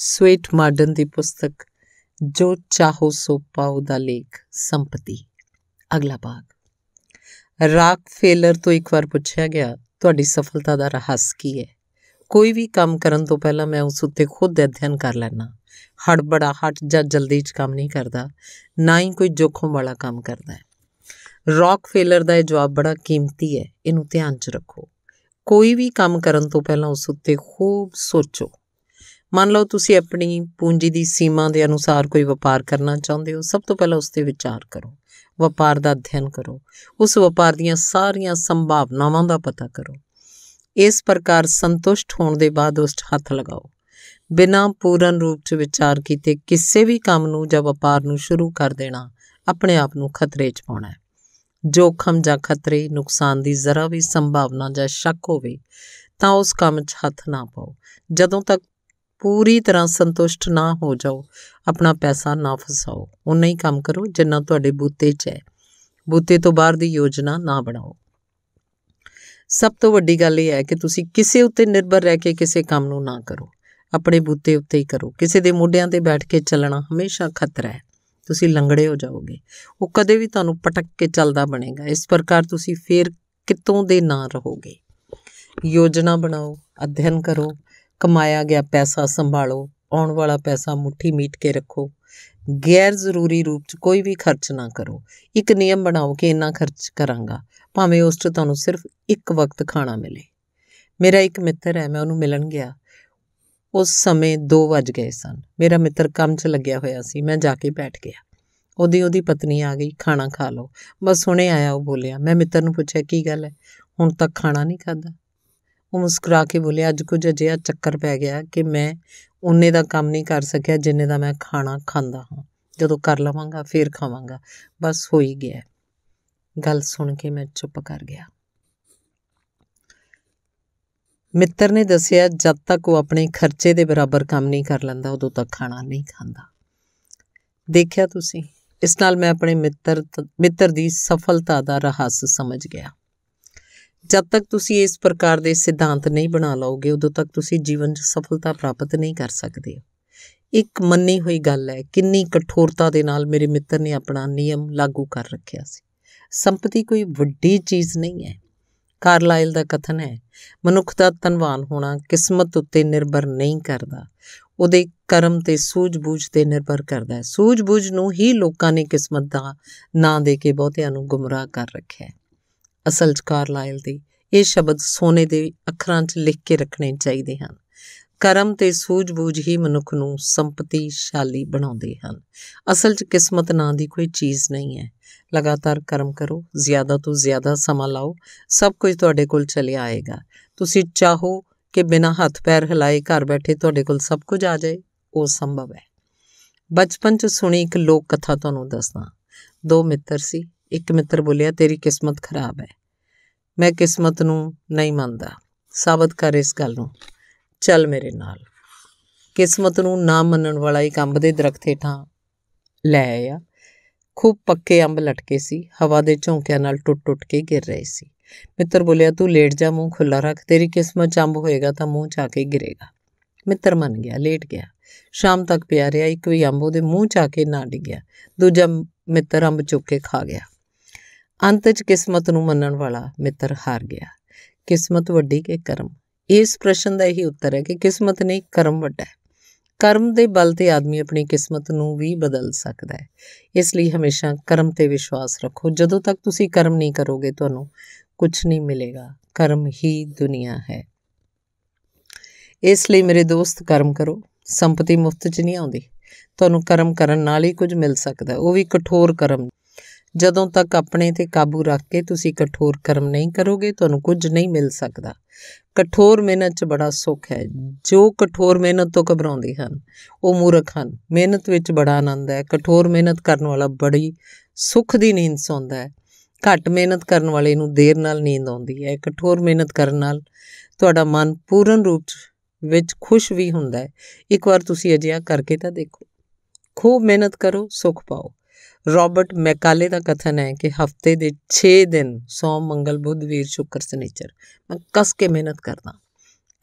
Sweat modern की पुस्तक जो चाहो सो पाओ का लेख संपत्ति। अगला भाग। राक फेलर तो एक बार पूछा गया, तुहाडी सफलता का रहस्य की है? कोई भी काम करन तो पहला मैं उस उत्ते खुद अध्ययन कर लैना। हड़बड़ाहट जां जल्दी च काम नहीं करता, ना ही कोई जोखम वाला काम करता है। रॉक फेलर का यह जवाब बड़ा कीमती है, इनू ध्यान च रखो। कोई भी काम करन तो पहला उस उत्ते खूब सोचो। मान लो तुसी अपनी पूंजी की सीमा के अनुसार कोई व्यापार करना चाहते हो, सब तो पहला उस ते विचार करो, व्यापार का अध्ययन करो, उस व्यापार दीआं सारियां संभावनावां का पता करो। इस प्रकार संतुष्ट होने के बाद उस हथ लगाओ। बिना पूर्ण रूप से विचार किए किसी भी काम नूं जां व्यापार नूं शुरू कर देना अपने आप नूं खतरे च पाउणा है। जोखम जां खतरे नुकसान की जरा भी संभावना जां शक होवे तां उस काम च हथ ना पाओ। जदों तक पूरी तरह संतुष्ट ना हो जाओ अपना पैसा ना फसाओ। उन्ना ही काम करो जिन्ना तुहाडे बूते च है, बूते तो बाहर की योजना ना बनाओ। सब तो वड्डी गल यह है कि तुसी किसी उत्ते निर्भर रह के किसी काम नूं ना करो, अपने बूते उत्ते ही करो। किसी के मोढियां ते बैठ के चलना हमेशा खतरा है, तुसी लंगड़े हो जाओगे, वो कदे भी तुहानूं पटक के चलदा बनेगा। इस प्रकार तुसी फिर कितों दे ना रहोगे। योजना बनाओ, अध्ययन करो, कमाया गया पैसा संभालो, आने वाला पैसा मुट्ठी मीट के रखो। गैर जरूरी रूप से कोई भी खर्च ना करो। एक नियम बनाओ कि इन्ना खर्च करांगा, भावें उस तुहानूं सिर्फ एक वक्त खाना मिले। मेरा एक मित्र है, मैं उन्होंने मिलन गया, उस समय 2 बज गए सन। मेरा मित्र काम च लग्या होया सी, मैं जाके बैठ गया। उहदी पत्नी आ गई, खाना खा लो। बस हुणे आया, वो बोलिया। मैं मित्र नूं पूछया की गल है हुण तक खाना नहीं खादा? वो मुस्कुरा के बोलिया, अज कुछ अजिहा चक्कर पै गया कि मैं उन्ने का काम नहीं कर सकिया जिन्ने का मैं खाना खाँदा हाँ, जदों कर लवांगा फिर खावांगा, बस हो ही गया। गल सुन के मैं चुप कर गया। मित्र ने दसिया जब तक वो अपने खर्चे के बराबर काम नहीं कर लैंदा उदों तक खाना नहीं खाँदा। देखिया तुसीं, इस नाल मैं अपने मित्र की सफलता का रहस्य समझ गया। जब तक तुसी इस प्रकार के सिद्धांत नहीं बना लाओगे उदों तक तुसी जीवन सफलता प्राप्त नहीं कर सकते हो। एक मन्नी हुई गल है, किन्नी कठोरता दे नाल मेरे मित्र ने अपना नियम लागू कर रखिया सी। संपत्ति कोई वड्डी चीज़ नहीं है। कार्लाइल का कथन है, मनुख का धनवान होना किस्मत उत्ते निर्भर नहीं करता, उहदे कर्म ते सूझबूझ ते निर्भर करता है। सूझबूझ नूं ही लोगों ने किस्मत का नां दे के बहुतिआं नूं गुमराह कर रखिया है। असल च कार्लाइल दे ये शब्द सोने के अखरां च लिख के रखने चाहिए हैं। कर्म तो सूझबूझ ही मनुख नूं संपत्तिशाली बनाते हैं। असल च किस्मत नां दी कोई चीज़ नहीं है। लगातार कर्म करो, ज़्यादा तो ज़्यादा समा लाओ, सब कुछ तुहाडे कोल चले आएगा। तुसी चाहो कि बिना हथ पैर हिलाए घर बैठे तुहाडे कोल सब कुछ आ जाए, वो संभव है। बचपन च सुनी एक लोक कथा तुहानूं दसदा। 2 मित्र सी। एक मित्र बोलिया, तेरी किस्मत खराब है। मैं किस्मत नूं नहीं मानदा, साबित कर इस गल नूं, चल मेरे नाल। किस्मत नूं ना मनण वाला एक अंब दे दरख्त हेठां लै आया। खूब पक्के अंब लटके सी, हवा दे झोंकियां नाल टुट टुट के गिर रहे सी। मित्र बोलिया, तू लेट जा, मूँह खुला रख, तेरी किस्मत च अंब होएगा तां मूँह च आके गिरेगा। मित्र मन गया, लेट गया। शाम तक पिया रहा, एक भी अंब उहदे मूँह च आके ना डिग्या। दूजा मित्र अंब चुक के खा गया। अंत च किस्मत नूं मनण वाला मित्र हार गया। किस्मत वड्डी के कर्म? इस प्रश्न का यही उत्तर है कि किस्मत नहीं, कर्म वड्डा है। कर्म के बल ते आदमी अपनी किस्मत नूं भी बदल सकता है। इसलिए हमेशा कर्म ते विश्वास रखो। जदों तक तुसी कर्म नहीं करोगे तुहानूं कुछ नहीं मिलेगा। कर्म ही दुनिया है। इसलिए मेरे दोस्त, कर्म करो। संपत्ति मुफ्त च नहीं आउंदी, तुहानूं कर्म करन नाल ही कुछ मिल सकता है, वो भी कठोर कर्म। जदों तक अपने ते काबू रख के तुसी कठोर कर्म नहीं करोगे तुहानूं कुछ नहीं मिल सकता। कठोर मेहनत च बड़ा सुख है। जो कठोर मेहनत तो घबराउंदे हन वो मूर्ख हन। मेहनत विच बड़ा आनंद है। कठोर मेहनत करन वाला बड़ी सुख दी नींद सौंदा है। घट मेहनत करन वाले नूं देर नाल नींद आउंदी है। कठोर मेहनत करन नाल तुहाडा मन पूर्ण रूप विच खुश भी हुंदा है। एक वार तुसी अजिहा करके तां देखो। खूब मेहनत करो, सुख पाओ। रॉबर्ट मैकाले का कथन है कि हफ्ते के 6 दिन, सोम, मंगल, बुध, वीर, शुक्र, शनिचर, मैं कस के मेहनत करदा।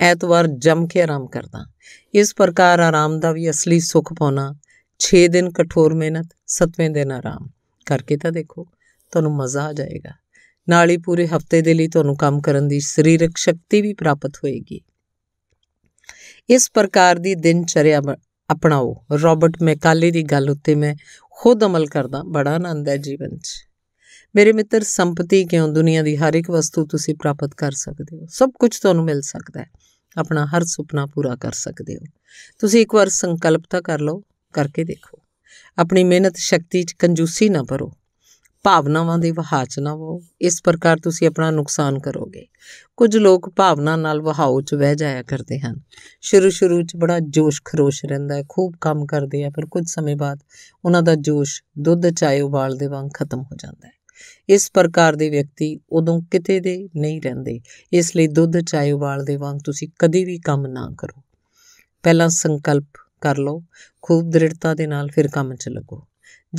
ਐਤਵਾਰ ਜੰਮ ਕੇ आराम करता। इस प्रकार आराम का भी असली सुख पाना, 6 दिन कठोर मेहनत, 7वें दिन आराम करके तो देखो, ਤੁਹਾਨੂੰ मज़ा आ जाएगा। ਨਾਲ ਹੀ पूरे हफ्ते ਦੇ ਲਈ ਤੁਹਾਨੂੰ ਕੰਮ ਕਰਨ ਦੀ ਸਰੀਰਕ शक्ति भी प्राप्त होएगी। इस प्रकार की दिनचर्या अपनाओ। रॉबर्ट मैकाले की गल उत्ते मैं खुद अमल करदा, बड़ा आनंद है जीवन च। मेरे मित्र, संपत्ति क्यों, दुनिया की हर एक वस्तु तुसी प्राप्त कर सकते हो, सब कुछ तुहानू मिल सकता है, अपना हर सुपना पूरा कर सकते हो। तुसी एक बार संकल्प तां कर लो, करके देखो। अपनी मेहनत शक्ति च कंजूसी ना भरो, भावनावां दे वहा च ना वहो, इस प्रकार तुसी अपना नुकसान करोगे। कुछ लोग भावना नाल वहाओ च बह जाया करते हैं। शुरू च बड़ा जोश खरोश रहिंदा है, खूब काम करते हैं, पर कुछ समय बाद उन्हां दा जोश दुध चाय उबाल दे वांग खत्म हो जाता है। इस प्रकार के व्यक्ति उदों किते दे नहीं रहिंदे। इसलिए दुध चाय उबाल दे वांग तुसी कदी भी काम ना करो। पहला संकल्प कर लो, खूब दृढ़ता दे नाल फिर काम च लगो।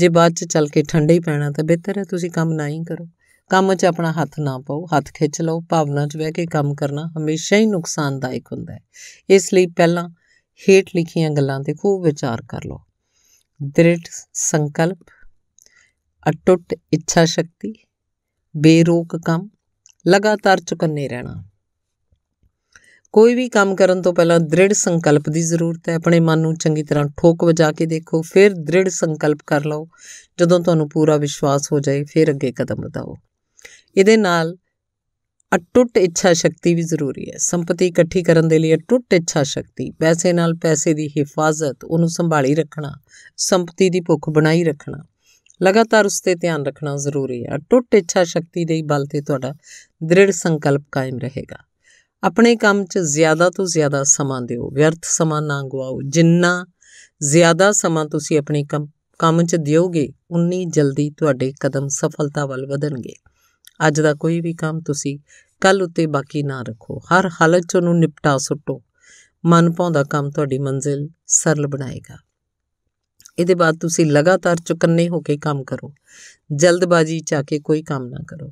जे बाद चल के ठंडे ही पैना तो बेहतर है तुसी काम ना ही करो। काम च अपना हथ ना पाओ, हथ खिंच लो। भावना च बह के काम करना हमेशा ही नुकसानदायक हुंदा है। इसलिए पहला हेठ लिखियां गल्लां ते खूब विचार कर लो। दृढ़ संकल्प, अटुट इच्छा शक्ति, बेरोक काम, लगातार चुकन्ने रहना। कोई भी काम करन तो पहला दृढ़ संकल्प की जरूरत है। अपने मन को चंगी तरह ठोक वजा के देखो, फिर दृढ़ संकल्प कर लो। जदों तुहानू पूरा विश्वास हो जाए फिर अगे कदम बढ़ाओ। इहदे नाल अटुट इच्छा शक्ति भी जरूरी है। संपत्ति इकट्ठी करने के लिए अटुट इच्छा शक्ति, पैसे नाल पैसे की हिफाजत, उन्होंने संभाली रखना, संपत्ति की भुख बनाई रखना, लगातार उसते ध्यान रखना जरूरी है। अटुट इच्छा शक्ति के बल ते तुहाडा दृढ़ संकल्प कायम रहेगा। अपने काम च ज़्यादा तो ज़्यादा समा दिओ, व्यर्थ समा ना गवाओ। जिन्ना ज़्यादा समा तुसी अपने काम च दिओगे उन्नी जल्दी तुहाडे कदम सफलता वल वधणगे। अज दा कोई भी काम तुसी कल उत्ते बाकी ना रखो, हर हालत च उहनूं निपटा सुट्टो। मन पाउंदा काम तुहाडी मंजिल सरल बनाएगा। ਇਹਦੇ ਬਾਅਦ ਤੁਸੀਂ ਲਗਾਤਾਰ ਚੁਕੰਨੇ ਹੋ ਕੇ ਕੰਮ ਕਰੋ। ਜਲਦਬਾਜ਼ੀ 'ਚ ਆ ਕੇ ਕੋਈ ਕੰਮ ਨਾ ਕਰੋ।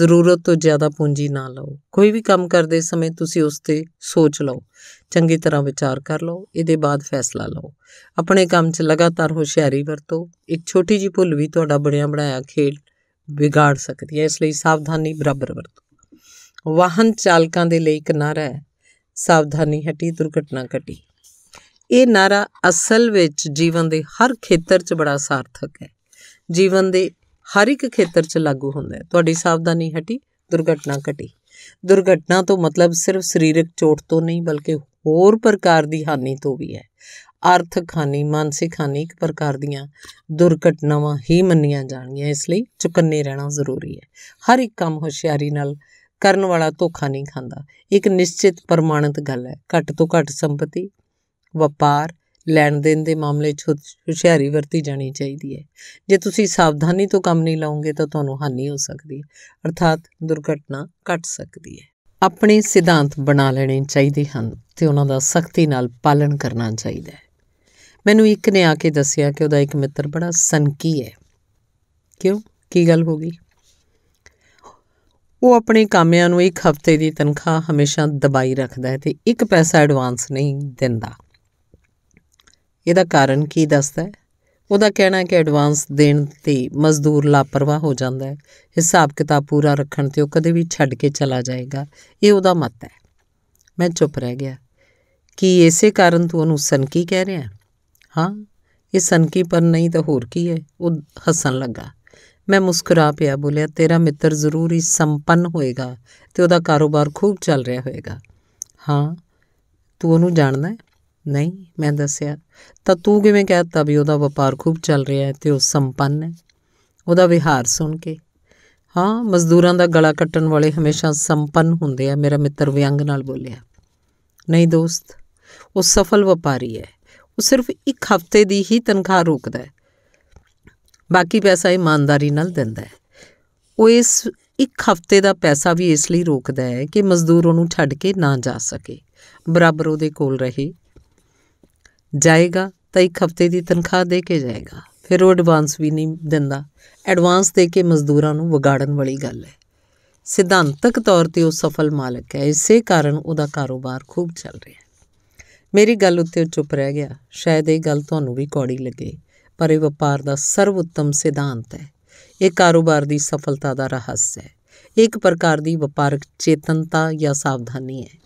ਜ਼ਰੂਰਤ ਤੋਂ ਜ਼ਿਆਦਾ ਪੂੰਜੀ ਨਾ ਲਾਓ। ਕੋਈ ਵੀ ਕੰਮ ਕਰਦੇ ਸਮੇਂ ਤੁਸੀਂ ਉਸ 'ਤੇ ਸੋਚ ਲਓ, ਚੰਗੀ ਤਰ੍ਹਾਂ ਵਿਚਾਰ ਕਰ ਲਓ, ਇਹਦੇ ਬਾਅਦ ਫੈਸਲਾ ਲਓ। ਆਪਣੇ ਕੰਮ 'ਚ ਲਗਾਤਾਰ ਹੁਸ਼ਿਆਰੀ ਵਰਤੋ। ਇੱਕ ਛੋਟੀ ਜਿਹੀ ਭੁੱਲ ਵੀ ਤੁਹਾਡਾ ਬਣਿਆ ਬਣਾਇਆ ਖੇਡ ਵਿਗਾੜ ਸਕਦੀ ਹੈ। ਇਸ ਲਈ ਸਾਵਧਾਨੀ ਬਰਾਬਰ ਵਰਤੋ। ਵਾਹਨ ਚਾਲਕਾਂ ਦੇ ਲਈ ਇੱਕ ਨਾਰਾ ਹੈ, ਸਾਵਧਾਨੀ ਹਟੀ ਦੁਰਘਟਨਾ ਘਟੀ। ਇਹ ਨਾਰਾ ਅਸਲ ਵਿੱਚ ਜੀਵਨ ਦੇ ਹਰ ਖੇਤਰ 'ਚ ਬੜਾ ਸਾਰਥਕ ਹੈ। ਜੀਵਨ ਦੇ ਹਰ ਇੱਕ ਖੇਤਰ 'ਚ ਲਾਗੂ ਹੁੰਦਾ ਹੈ। ਤੁਹਾਡੀ ਸਾਵਧਾਨੀ ਹਟੀ ਦੁਰਘਟਨਾ ਘਟੀ। ਦੁਰਘਟਨਾ ਤੋਂ ਮਤਲਬ ਸਿਰਫ ਸਰੀਰਕ ਚੋਟ ਤੋਂ ਨਹੀਂ, ਬਲਕਿ ਹੋਰ ਪ੍ਰਕਾਰ ਦੀ ਹਾਨੀ ਤੋਂ ਵੀ ਹੈ। ਆਰਥਿਕ ਹਾਨੀ, ਮਾਨਸਿਕ ਹਾਨੀ, ਇੱਕ ਪ੍ਰਕਾਰ ਦੀਆਂ ਦੁਰਘਟਨਾਵਾਂ ਹੀ ਮੰਨੀਆਂ ਜਾਣਗੀਆਂ। ਇਸ ਲਈ ਚੁਕੰਨੇ ਰਹਿਣਾ ਜ਼ਰੂਰੀ ਹੈ। ਹਰ ਇੱਕ ਕੰਮ ਹੁਸ਼ਿਆਰੀ ਨਾਲ ਕਰਨ ਵਾਲਾ ਧੋਖਾ ਨਹੀਂ ਖਾਂਦਾ। ਇੱਕ ਨਿਸ਼ਚਿਤ ਪ੍ਰਮਾਣਿਤ ਗੱਲ ਹੈ, ਘੱਟ ਤੋਂ ਘੱਟ ਸੰਪਤੀ, ਵਪਾਰ, ਲੈਣ ਦੇਣ ਦੇ ਮਾਮਲੇ 'ਚ ਹੁਸ਼ਿਆਰੀ ਵਰਤੀ ਜਾਣੀ ਚਾਹੀਦੀ ਹੈ। ਜੇ ਤੁਸੀਂ ਸਾਵਧਾਨੀ ਤੋਂ ਕੰਮ ਨਹੀਂ ਲਓਗੇ ਤਾਂ ਤੁਹਾਨੂੰ ਹਾਨੀ ਹੋ ਸਕਦੀ ਹੈ, ਅਰਥਾਤ ਦੁਰਘਟਨਾ ਘਟ ਸਕਦੀ ਹੈ। ਆਪਣੇ ਸਿਧਾਂਤ ਬਣਾ ਲੈਣੇ ਚਾਹੀਦੇ ਹਨ ਅਤੇ ਉਹਨਾਂ ਦਾ ਸਖਤੀ ਨਾਲ ਪਾਲਣ ਕਰਨਾ ਚਾਹੀਦਾ ਹੈ। ਮੈਨੂੰ ਇੱਕ ਨੇ ਆ ਕੇ ਦੱਸਿਆ ਕਿ ਉਹਦਾ ਇੱਕ ਮਿੱਤਰ ਬੜਾ ਸਨਕੀ ਹੈ। ਕਿਉਂ, ਕੀ ਗੱਲ ਹੋ ਗਈ? ਉਹ ਆਪਣੇ ਕਾਮਿਆਂ ਨੂੰ 1 ਹਫ਼ਤੇ ਦੀ ਤਨਖਾਹ ਹਮੇਸ਼ਾ ਦਬਾਈ ਰੱਖਦਾ ਹੈ ਅਤੇ 1 ਪੈਸਾ ਐਡਵਾਂਸ ਨਹੀਂ ਦਿੰਦਾ। ਇਹਦਾ ਕਾਰਨ ਕੀ ਦੱਸਦਾ ਹੈ? ਉਹਦਾ ਕਹਿਣਾ ਕਿ ਐਡਵਾਂਸ ਦੇਣ 'ਤੇ ਮਜ਼ਦੂਰ ਲਾਪਰਵਾਹ ਹੋ ਜਾਂਦਾ ਹੈ। ਹਿਸਾਬ ਕਿਤਾਬ ਪੂਰਾ ਰੱਖਣ 'ਤੇ ਉਹ ਕਦੇ ਵੀ ਛੱਡ ਕੇ ਚਲਾ ਜਾਏਗਾ, ਇਹ ਉਹਦਾ ਮਤ ਹੈ। ਮੈਂ ਚੁੱਪ ਰਹਿ ਗਿਆ। ਕੀ ਇਸੇ ਕਾਰਨ ਤੂੰ ਉਹਨੂੰ ਸਨਕੀ ਕਹਿ ਰਿਹਾ? ਹਾਂ, ਇਹ ਸਨਕੀ ਪਰ ਨਹੀਂ ਤਾਂ ਹੋਰ ਕੀ ਹੈ। ਉਹ ਹੱਸਣ ਲੱਗਾ। ਮੈਂ ਮੁਸਕਰਾ ਪਿਆ, ਬੋਲਿਆ, ਤੇਰਾ ਮਿੱਤਰ ਜ਼ਰੂਰ ਹੀ ਸੰਪੰਨ ਹੋਏਗਾ ਅਤੇ ਉਹਦਾ ਕਾਰੋਬਾਰ ਖੂਬ ਚੱਲ ਰਿਹਾ ਹੋਏਗਾ। ਹਾਂ, ਤੂੰ ਉਹਨੂੰ ਜਾਣਦਾ? ਨਹੀਂ, ਮੈਂ ਦੱਸਿਆ। ਤਾਂ ਤੂੰ ਕਿਵੇਂ ਕਹਿ ਦਿੱਤਾ ਵੀ ਉਹਦਾ ਵਪਾਰ ਖੂਬ ਚੱਲ ਰਿਹਾ ਹੈ ਅਤੇ ਉਹ ਸੰਪੰਨ ਹੈ? ਉਹਦਾ ਵਿਹਾਰ ਸੁਣ ਕੇ। ਹਾਂ, ਮਜ਼ਦੂਰਾਂ ਦਾ ਗਲਾ ਕੱਟਣ ਵਾਲੇ ਹਮੇਸ਼ਾ ਸੰਪੰਨ ਹੁੰਦੇ ਆ, ਮੇਰਾ ਮਿੱਤਰ ਵਿਅੰਗ ਨਾਲ ਬੋਲਿਆ। ਨਹੀਂ ਦੋਸਤ, ਉਹ ਸਫਲ ਵਪਾਰੀ ਹੈ। ਉਹ ਸਿਰਫ 1 ਹਫ਼ਤੇ ਦੀ ਹੀ ਤਨਖਾਹ ਰੋਕਦਾ ਹੈ, ਬਾਕੀ ਪੈਸਾ ਇਮਾਨਦਾਰੀ ਨਾਲ ਦਿੰਦਾ ਹੈ। ਉਹ ਇਸ 1 ਹਫ਼ਤੇ ਦਾ ਪੈਸਾ ਵੀ ਇਸ ਲਈ ਰੋਕਦਾ ਹੈ ਕਿ ਮਜ਼ਦੂਰ ਉਹਨੂੰ ਛੱਡ ਕੇ ਨਾ ਜਾ ਸਕੇ, ਬਰਾਬਰ ਉਹਦੇ ਕੋਲ ਰਹੇ। ਜਾਏਗਾ ਤਾਂ 1 ਹਫ਼ਤੇ ਦੀ ਤਨਖਾਹ ਦੇ ਕੇ ਜਾਏਗਾ, ਫਿਰ ਉਹ ਐਡਵਾਂਸ ਵੀ ਨਹੀਂ ਦਿੰਦਾ। ਐਡਵਾਂਸ ਦੇ ਕੇ ਮਜ਼ਦੂਰਾਂ ਨੂੰ ਵਿਗਾੜਨ ਵਾਲੀ ਗੱਲ ਹੈ। सिद्धांतक तौर ते वो सफल मालक है, इसे कारण उसका कारोबार खूब चल रहा है। मेरी गल उत्ते चुप रह गया। शायद ये गल तुहानूं भी कौड़ी लगे, पर यह व्यापार का सर्वोत्तम सिद्धांत है। यह कारोबार की सफलता का रहस्य है। एक प्रकार की व्यापारक चेतनता या सावधानी है।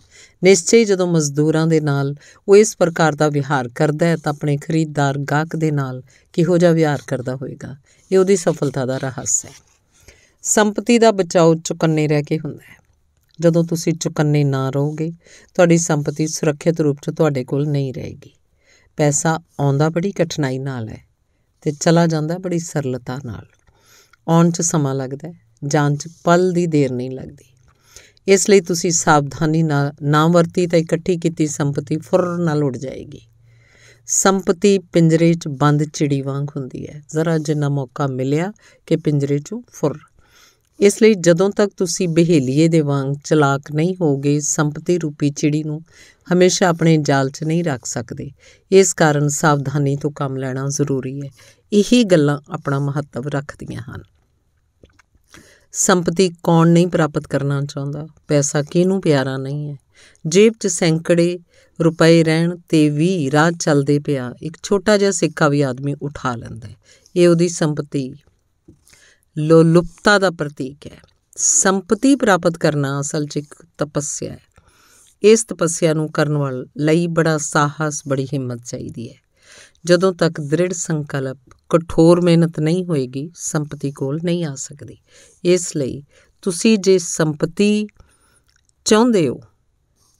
निश्चय जदों मजदूरां दे नाल वो इस प्रकार का विहार करता है तो अपने खरीददार गाहक दे नाल किहो जिहा विहार करता होएगा, ये उसदी सफलता का रहस्य है। संपत्ति का बचाव चौकन्ने रह के हुंदा है। जदों तुसीं चौकन्ने ना रहोगे, तुहाडी संपत्ति सुरक्षित रूप च तुहाडे कोल नहीं रहेगी। पैसा आउंदा बड़ी कठिनाई नाल है ते चला जांदा बड़ी सरलता नाल। आउण च समा लगदा है, जान च पल की देर नहीं लगती। इसलिए तुसी सावधानी ना वरती तो इकट्ठी की संपत्ति फुर्र नाल उड़ जाएगी। संपत्ति पिंजरे च बंद चिड़ी वांग हुंदी है, जरा जिन्ना मौका मिलिया कि पिंजरे चों फुर्र। इसलिए जदों तक तुसी बहेलीए दे वांग चलाक नहीं होगे, संपत्ति रूपी चिड़ी नूं हमेशा अपने जाल च नहीं रख सकते। इस कारण सावधानी तो काम लेना जरूरी है। यही गल्लां अपना महत्व रखदियां हन। संपत्ति कौन नहीं प्राप्त करना चाहता? पैसा किनू प्यारा नहीं है? जेब च सैकड़े रुपए रहन ते भी राह चलदे पिया एक छोटा जिहा सिक्का भी आदमी उठा लैंदा है। ये उहदी संपत्ति लोलुपता का प्रतीक है। संपत्ति प्राप्त करना असल च एक तपस्या है। इस तपस्या नूं करन वाल लई बड़ा साहस, बड़ी हिम्मत चाहिदी है। जदों तक दृढ़ संकल्प, कठोर मेहनत नहीं होएगी, संपत्ति कोल नहीं आ सकती। इसलिए तुसी जे संपत्ति चाहुंदे हो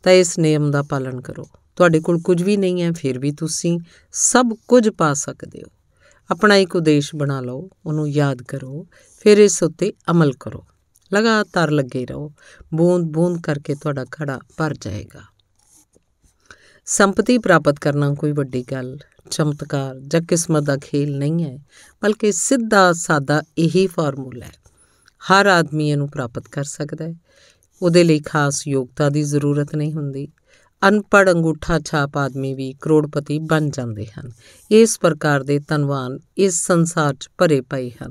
तो इस नियम का पालन करो। तुहाडे कोल कुछ भी नहीं है फिर भी तुसी सब कुछ पा सकते हो। अपना एक उदेश बना लो, उन्होंने याद करो, फिर इस उत्ते अमल करो। लगातार लगे रहो, बूंद बूंद करके तुहाडा घड़ा भर जाएगा। संपत्ति प्राप्त करना कोई वड्डी गल, चमत्कार जां किस्मत का खेल नहीं है, बल्कि सीधा सादा यही फार्मूला है। हर आदमी इहनूं प्राप्त कर सकता है। उहदे लई खास योग्यता की जरूरत नहीं हुंदी। अनपढ़ अंगूठा छाप आदमी भी करोड़पति बन जाते हैं। इस प्रकार के धनवान इस संसार च भरे पए हैं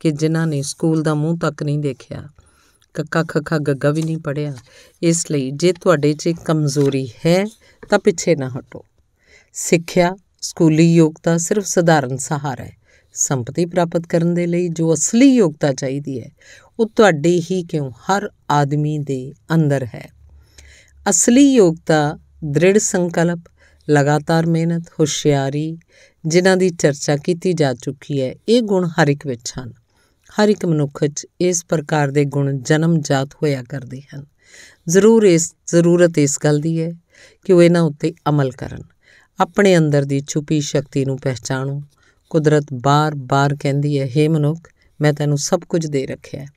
कि जिन्हां ने स्कूल का मूँह तक नहीं देखिया, कक्का खक्का गग्गा भी नहीं पढ़िया। इसलिए जे तुहाडे च कमजोरी है तो पिछे ना हटो। सिक्ख्या स्कूली योग्यता सिर्फ सधारण सहारा है। संपत्ति प्राप्त करने के लिए जो असली योग्यता चाहिए है वो तुहाडे ही क्यों, हर आदमी दे अंदर है। असली योग्यता दृढ़ संकल्प, लगातार मेहनत, होशियारी, जिन्हां दी चर्चा की जा चुकी है, ये गुण हर एक विच हन। हर एक मनुख च इस प्रकार के गुण जन्म जात होया करदे हन। जरूर इस जरूरत इस गल दी है कि वो इन्हां उत्ते अमल करन। अपने अंदर की छुपी शक्ति नूं पहचानो। कुदरत बार बार कहती है, हे मनुख, मैं तैनूं सब कुछ दे रखिया है,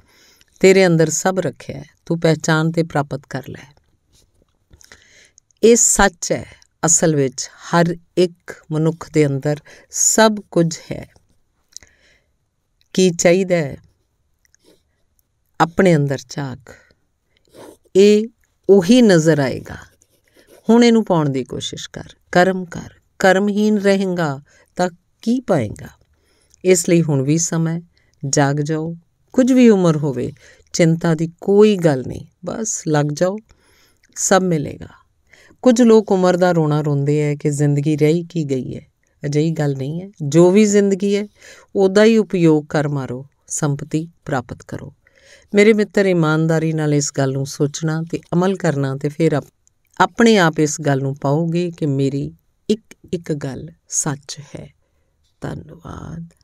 तेरे अंदर सब रखिया है, तू पहचान ते प्राप्त कर लै। ये सच है। असल विच हर एक मनुख दे अंदर सब कुछ है। की चाहीदा है? अपने अंदर झाक। ये उही नज़र आएगा। हुण इहनूं पाउण दी कोशिश कर, कर्म कर। कर्महीन रहेगा तो की पाएगा? इसलिए हुण भी समय, जाग जाओ। कुछ भी उम्र होवे, चिंता दी कोई गल नहीं, बस लग जाओ, सब मिलेगा। कुछ लोग उम्र दा रोना रोंदे है कि जिंदगी रही की गई है। अजिही गल नहीं है। जो भी जिंदगी है ओदा ही उपयोग कर मारो, संपत्ति प्राप्त करो। मेरे मित्र, ईमानदारी नाल इस गल नूं सोचना ते अमल करना ते फिर अपने आप इस गल नूं पाओगे कि मेरी एक एक गल सच है। धन्यवाद।